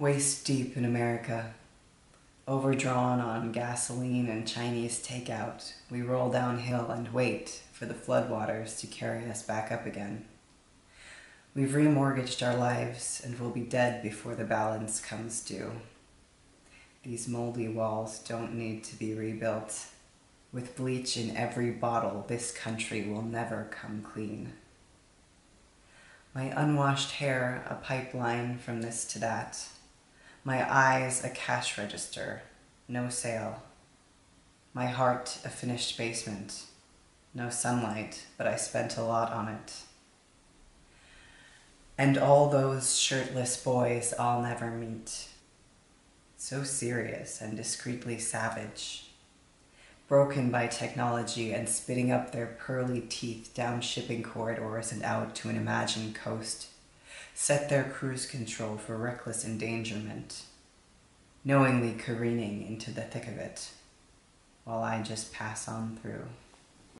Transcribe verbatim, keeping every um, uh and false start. waist deep in America. Overdrawn on gasoline and Chinese takeout, we roll downhill and wait for the floodwaters to carry us back up again. We've remortgaged our lives and will be dead before the balance comes due. These moldy walls don't need to be rebuilt. With bleach in every bottle, this country will never come clean. My unwashed hair, a pipeline from this to that. My eyes, a cash register, no sale. My heart, a finished basement, no sunlight, but I spent a lot on it. And all those shirtless boys I'll never meet. So serious and discreetly savage. Broken by technology and spitting up their pearly teeth down shipping corridors and out to an imagined coast. Set their cruise control for reckless endangerment, knowingly careening into the thick of it, while I just pass on through.